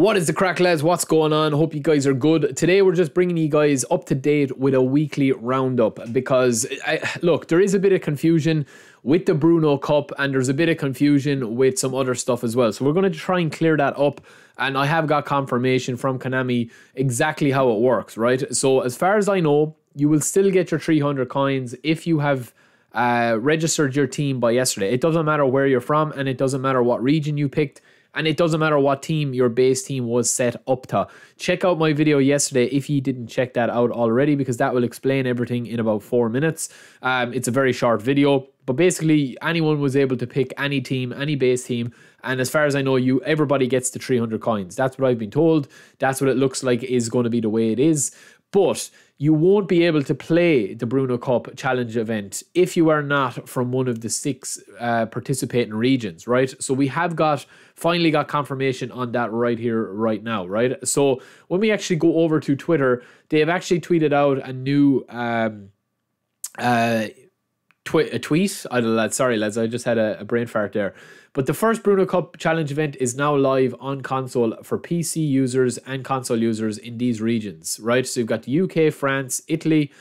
What is the crack, lads? What's going on? Hope you guys are good. Today we're just bringing you guys up to date with a weekly roundup because, look, there is a bit of confusion with the Bruno Cup and there's a bit of confusion with some other stuff as well. So we're going to try and clear that up, and I have got confirmation from Konami exactly how it works, right? So as far as I know, you will still get your 300 coins if you have registered your team by yesterday. It doesn't matter where you're from, and it doesn't matter what region you picked, and it doesn't matter what team your base team was set up to. Check out my video yesterday if you didn't check that out already, because that will explain everything in about 4 minutes. It's a very short video, but basically anyone was able to pick any team, any base team, and as far as I know, everybody gets the 300 coins. That's what I've been told. That's what it looks like is going to be the way it is. But you won't be able to play the Bruno Cup Challenge event if you are not from one of the 6 participating regions, right? So we have finally got confirmation on that right here, right now, right? So when we actually go over to Twitter, they have actually tweeted out a new tweet. Sorry, lads, I just had a brain fart there. But the first Bruno Cup Challenge event is now live on console for PC users and console users in these regions, right? So you've got the UK, France, Italy,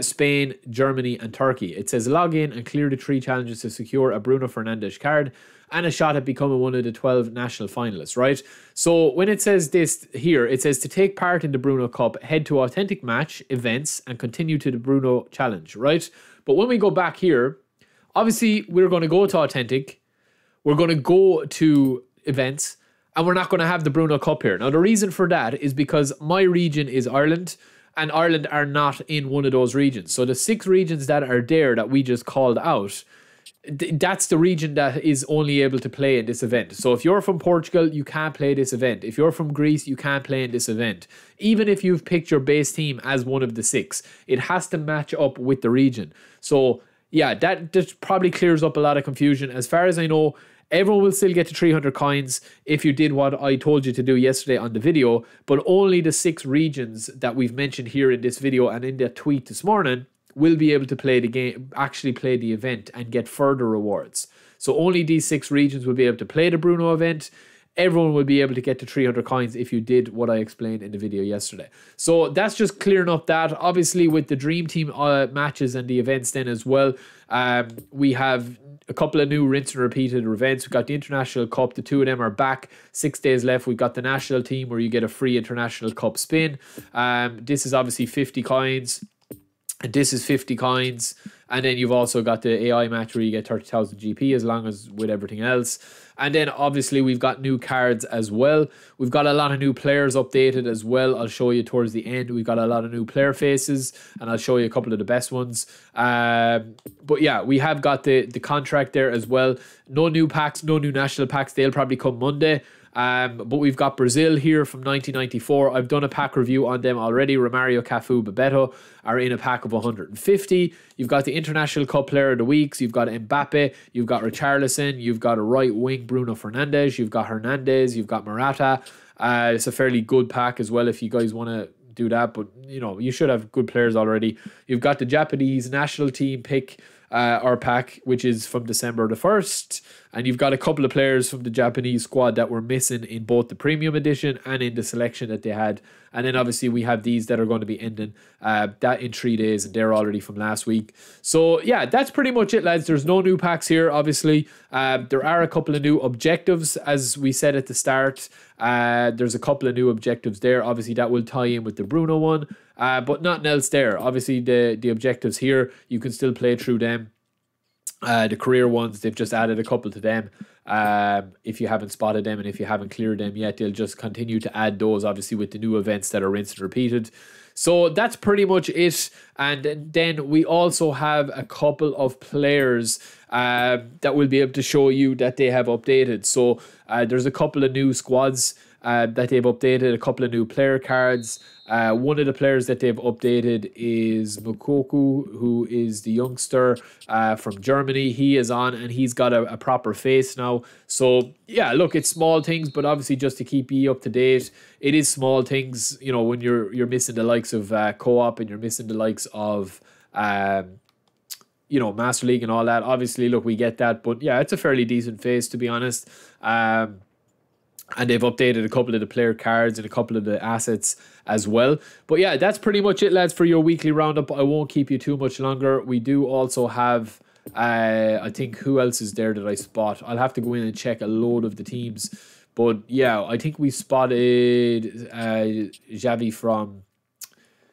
Spain, Germany, and Turkey. It says log in and clear the 3 challenges to secure a Bruno Fernandes card and a shot at becoming one of the 12 national finalists, right? So when it says this here, it says to take part in the Bruno Cup, head to Authentic Match events and continue to the Bruno Challenge, right? But when we go back here, obviously we're going to go to Authentic. We're going to go to events, and we're not going to have the Bruno Cup here. Now, the reason for that is because my region is Ireland, and Ireland are not in one of those regions. So the 6 regions that are there that we just called out, that's the region that is only able to play in this event. So if you're from Portugal, you can't play this event. If you're from Greece, you can't play in this event. Even if you've picked your base team as one of the 6, it has to match up with the region. So yeah, that just probably clears up a lot of confusion. As far as I know, everyone will still get to 300 coins if you did what I told you to do yesterday on the video, but only the 6 regions that we've mentioned here in this video and in that tweet this morning will be able to play the game, actually play the event and get further rewards. So only these 6 regions will be able to play the Bruno event. Everyone will be able to get to 300 coins if you did what I explained in the video yesterday. So that's just clearing up that. Obviously, with the Dream Team matches and the events then as well, we have a couple of new rinse and repeated events. We've got the International Cup. The 2 of them are back. 6 days left. We've got the National Team where you get a free International Cup spin. This is obviously 50 coins. And this is 50 coins. And then you've also got the AI match where you get 30,000 GP as long as with everything else. And then obviously we've got new cards as well. We've got a lot of new players updated as well. I'll show you towards the end. We've got a lot of new player faces, and I'll show you a couple of the best ones. But yeah, we have got the contract there as well. No new packs, no new national packs. They'll probably come Monday. But we've got Brazil here from 1994. I've done a pack review on them already. Romario, Cafu, Bebeto are in a pack of 150. You've got the International Cup Player of the Week. So you've got Mbappe, you've got Richarlison, you've got a right wing Bruno Fernandes, you've got Hernandez, you've got Morata. It's a fairly good pack as well if you guys want to do that, but you know, you should have good players already. You've got the Japanese national team pick or pack, which is from December the 1st, and you've got a couple of players from the Japanese squad that were missing in both the premium edition and in the selection that they had. And then obviously we have these that are going to be ending that in 3 days, and they're already from last week. So yeah, that's pretty much it, lads. There's no new packs here, obviously. There are a couple of new objectives, as we said at the start. There's a couple of new objectives there. Obviously that will tie in with the Bruno one, but nothing else there. Obviously the objectives here, you can still play through them. The career ones, they've just added a couple to them. If you haven't spotted them and if you haven't cleared them yet, they'll just continue to add those, obviously, with the new events that are rinsed and repeated. So that's pretty much it. And then we also have a couple of players that will be able to show you that they have updated. So there's a couple of new squads that they've updated, a couple of new player cards. One of the players that they've updated is Mukoku, who is the youngster from Germany. He is on, and he's got a proper face now. So yeah, look, it's small things, but obviously just to keep you up to date, it is small things. You know, when you're missing the likes of co-op, and you're missing the likes of you know, Master League and all that. Obviously, look, we get that, but yeah, it's a fairly decent face, to be honest. And they've updated a couple of the player cards and a couple of the assets as well. But yeah, that's pretty much it, lads, for your weekly roundup. I won't keep you too much longer. We do also have, I think, who else is there that I spot? I'll have to go in and check a load of the teams. But yeah, I think we spotted Xavi from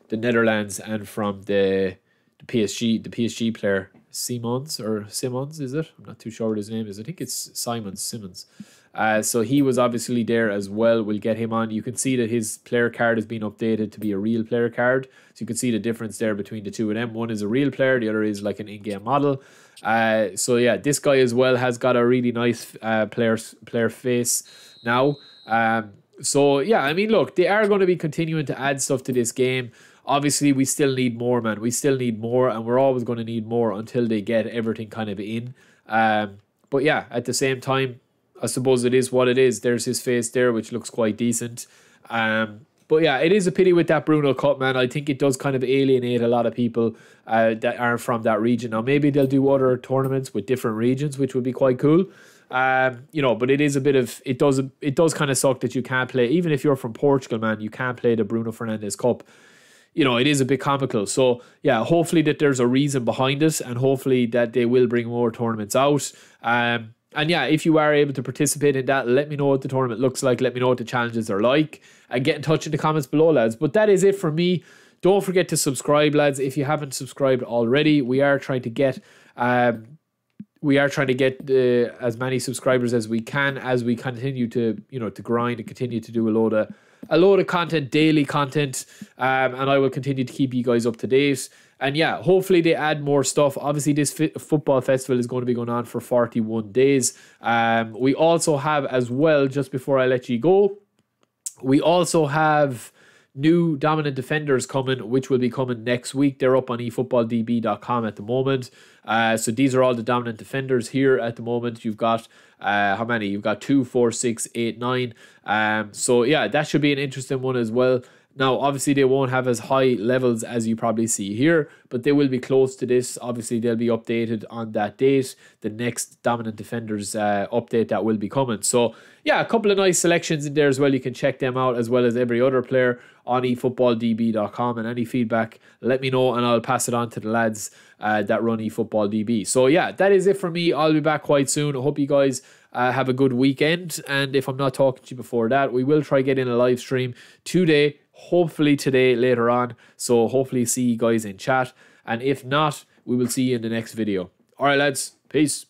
the Netherlands and from the PSG player. Simons, is it? I'm not too sure what his name is. I think it's Simons. So he was obviously there as well. We'll get him on. You can see that his player card has been updated to be a real player card. So you can see the difference there between the two of them. One is a real player, the other is like an in-game model. So yeah, this guy as well has got a really nice player face now. So yeah, I mean, look, they are going to be continuing to add stuff to this game. Obviously, we still need more, man. We still need more, and we're always going to need more until they get everything kind of in. But yeah, at the same time, I suppose it is what it is. There's his face there, which looks quite decent. But yeah, it is a pity with that Bruno Cup, man. I think it does kind of alienate a lot of people that aren't from that region. Now, maybe they'll do other tournaments with different regions, which would be quite cool. You know, but it is a bit of, it does kind of suck that you can't play, even if you're from Portugal, man, you can't play the Bruno Fernandes Cup. You know, it is a bit comical. So yeah, hopefully that there's a reason behind it, and hopefully that they will bring more tournaments out. And yeah, if you are able to participate in that, let me know what the tournament looks like. Let me know what the challenges are like, and get in touch in the comments below, lads. But that is it for me. Don't forget to subscribe, lads, if you haven't subscribed already. We are trying to get as many subscribers as we can, as we continue to, you know, to grind and continue to do a load of content, daily content, and I will continue to keep you guys up to date. And yeah, hopefully they add more stuff. Obviously, this football festival is going to be going on for 41 days. We also have as well, just before I let you go, we also have new dominant defenders coming, which will be coming next week. They're up on eFootballDB.com at the moment. So these are all the dominant defenders here at the moment. You've got how many? You've got 2, 4, 6, 8, 9. So yeah, that should be an interesting one as well. Now, obviously, they won't have as high levels as you probably see here, but they will be close to this. Obviously, they'll be updated on that date, the next Dominant Defenders update that will be coming. So, yeah, a couple of nice selections in there as well. You can check them out, as well as every other player, on eFootballDB.com. And any feedback, let me know, and I'll pass it on to the lads that run eFootballDB. So, yeah, that is it for me. I'll be back quite soon. I hope you guys have a good weekend. And if I'm not talking to you before that, we will try getting a live stream today. Hopefully today, later on. So hopefully see you guys in chat. And if not, we will see you in the next video. All right, lads. Peace.